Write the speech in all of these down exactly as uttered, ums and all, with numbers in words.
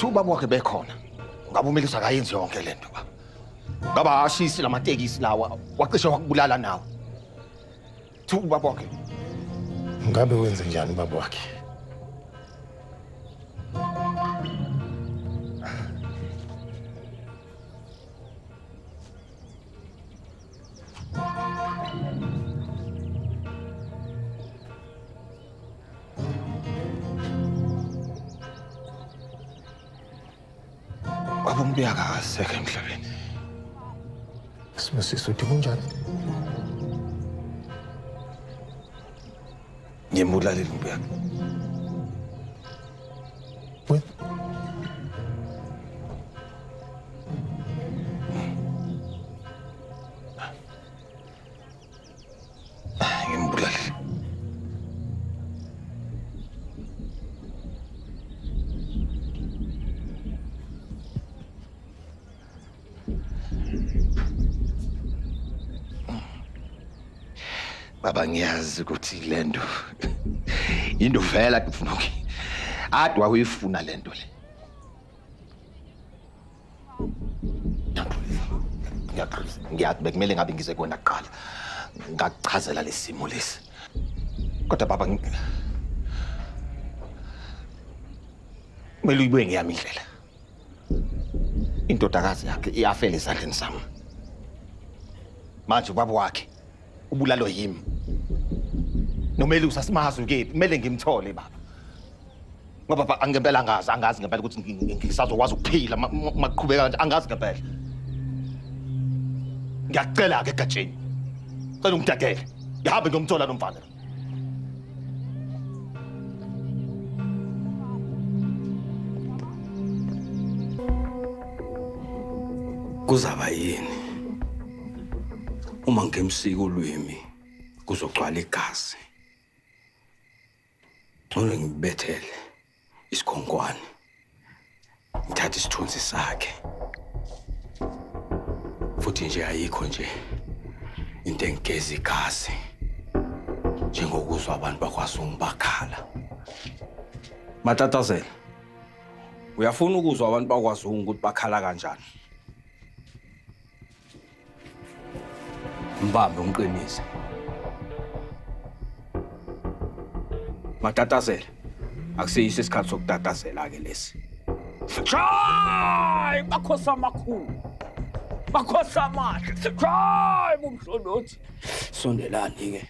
thuba mwakhe bekhona ungabumelisa akayenzi yonke lento ba ngaba ashisi lamatekisi lawa wacishe wakubulala nawe thuba wakhe ngabe wenze njani baba wakhe Bumbiaga second Clavin. Smith is to Timunjan. Yemula little bag. With Yemula. Baba ngiyazi ukuthi lento into vela kufuna ukuthi adwa uyifuna lento le. Ngiyakuthi ngiyathi bekumele ngabe ngize kuona kuqala. Ngachazela lesimo lesi. Kodwa baba melu ibuye ngiyami indlela. Intodakazi yakhe iyafela esandleni sami. Manje ubaba wakhe ubulalo yimi. Nomele usasimazi ukephi kumele ngimthole baba ngoba baba angempela angazi angazi ngempela ukuthi ngisazokwazi ukuphila maqhubeka kanje angazi ngempela ngiyacela ke gatsheni cela umdadele ngihambe ngomthola nomfana kuzaba yini uma ngemsika ulwimi kuzogcwala igazi Tona ngibethele isikhonkwane ngithatha isithunzi sakhe futhi nje ayikho nje into engezi igazi njengokuzwa abantu bakwaZungubakhala Matatazela uyafuna ukuzwa abantu bakwaZungu ukuthi bakhala kanjani mbambe umqinise Matatazela. Akusiyise isikhathi sokutatazela ke lesi. Try bakhosa makhulu. Bakhosa amahle. Try umhlolothi. Sondelani ke.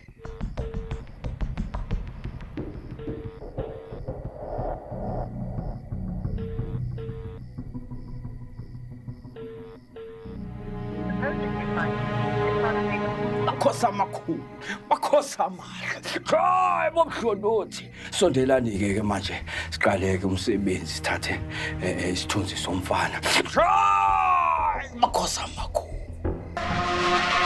Bakhosa makhulu. Bakhosa amahle. Try bomhlolothi. Sondelani ke manje siqaleke umsebenzi sithathe isithunzi somfana. Try bakhosa makhulu.